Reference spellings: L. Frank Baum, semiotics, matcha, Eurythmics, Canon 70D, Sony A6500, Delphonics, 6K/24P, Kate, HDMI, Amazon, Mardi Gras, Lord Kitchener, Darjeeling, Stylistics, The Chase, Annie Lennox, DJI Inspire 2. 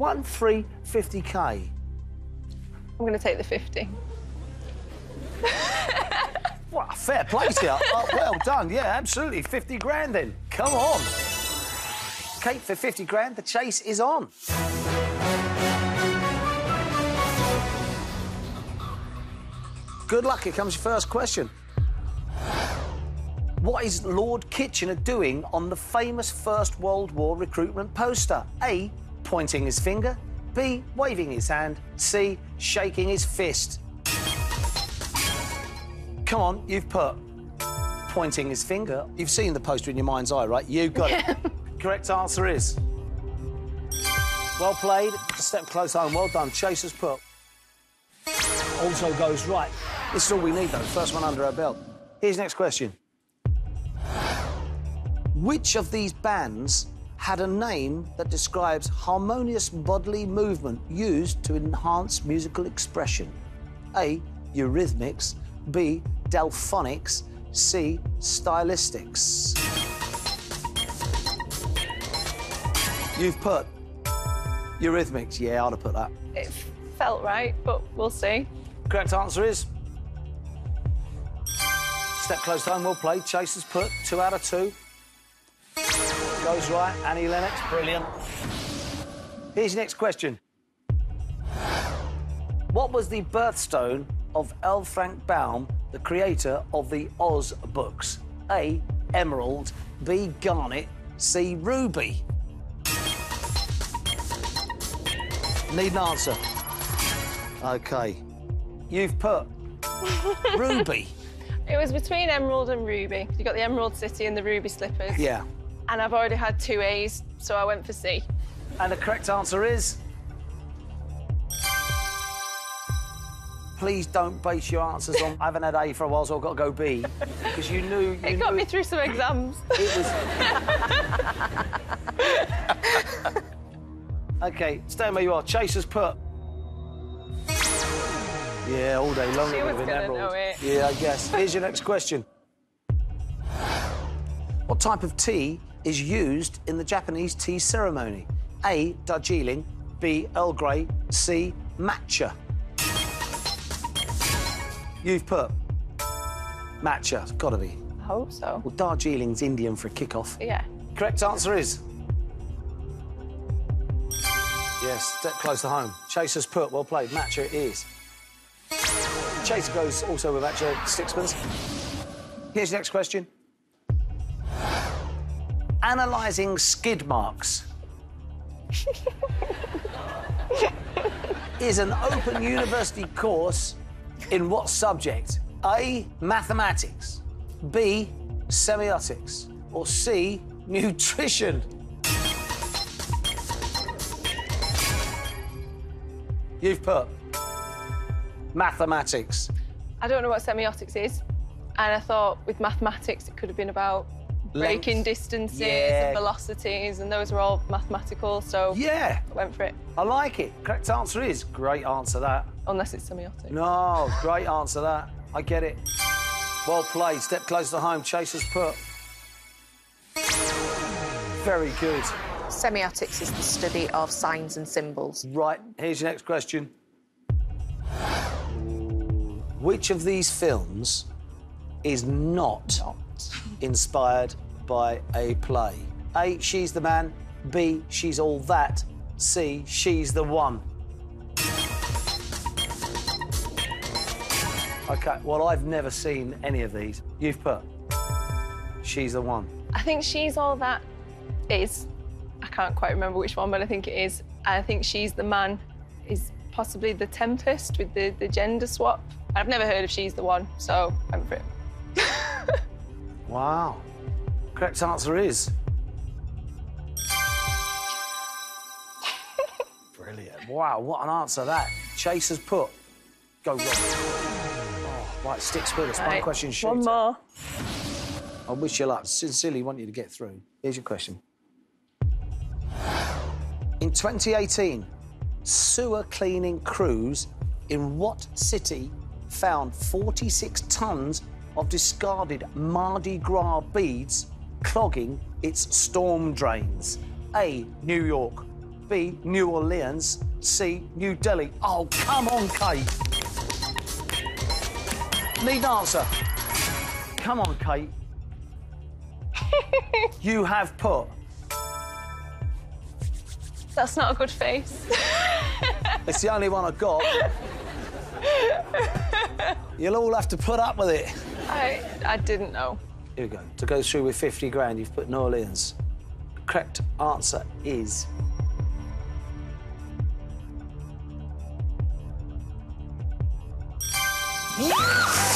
1, 3, 50K. I'm going to take the 50. What a fair play to you. Oh, well done. Yeah, absolutely. 50 grand then. Come on. Kate, for 50 grand, the chase is on. Good luck. Here comes your first question. What is Lord Kitchener doing on the famous First World War recruitment poster? A, pointing his finger. B, waving his hand. C, shaking his fist. Come on, you've put pointing his finger. You've seen the poster in your mind's eye, right? You got it. Correct answer is... Well played. A step close home. Well done. Chase has put. Also goes right. This is all we need, though. First one under our belt. Here's the next question. Which of these bands had a name that describes harmonious bodily movement used to enhance musical expression? A, Eurythmics. B, Delphonics. C, Stylistics. You've put Eurythmics. Yeah, I'd have put that. It felt right, but we'll see. Correct answer is... Step close home, well played. Chase has put 2 out of 2. Goes right, Annie Lennox, brilliant. Here's your next question. What was the birthstone of L. Frank Baum, the creator of the Oz books? A, emerald. B, garnet. C, ruby. Need an answer. OK. You've put ruby. It was between emerald and ruby. You got the emerald city and the ruby slippers. Yeah. And I've already had 2 A's, so I went for C. And the correct answer is... Please don't base your answers on, I haven't had A for a while, so I've got to go B. Because you knew... You got me through some exams. It was... OK, stand where you are. Chase has put... Yeah, all day long. She was going to know it. Yeah, I guess. Here's your next question. What type of tea is used in the Japanese tea ceremony? A, Darjeeling. B, Earl Grey. C, matcha. You've put matcha. It's got to be. I hope so. Well, Darjeeling's Indian for a kick-off. Yeah. Correct answer is... Yes, step close to home. Chase has put, well played, matcha it is. Chase goes also with matcha, 6 points. Here's the next question. Analysing skid marks is an open university course in what subject? A, mathematics. B, semiotics. Or C, nutrition. You've put mathematics. I don't know what semiotics is, and I thought with mathematics it could have been about breaking distances and velocities, and those were all mathematical, so I went for it. I like it. Correct answer is... Great answer, that. Unless it's semiotic. No, great answer, that. I get it. Well played. Step closer to home. Chase has put... Very good. Semiotics is the study of signs and symbols. Right. Here's your next question. Which of these films is not inspired by a play? A, She's the Man. B, She's All That. C, She's the One. OK, well, I've never seen any of these. You've put She's the One. I think She's All That is... I can't quite remember which one, but I think it is. I think She's the Man is possibly The Tempest with the gender swap. I've never heard of She's the One, so I'm for it. Wow. Correct answer is... Brilliant. Wow, what an answer that. Chase has put... Go wrong. Oh, right, sticks with us. Right. One question shooter. One more. I wish you luck. Sincerely want you to get through. Here's your question. In 2018, sewer cleaning crews in what city found 46 tonnes of discarded Mardi Gras beads clogging its storm drains? A, New York. B, New Orleans, C, New Delhi. Oh, come on, Kate. Need answer. Come on, Kate. You have put. That's not a good face. It's the only one I've got. You'll all have to put up with it. I didn't know. Here we go. To go through with 50 grand, you've put New Orleans. Correct answer is... Yes!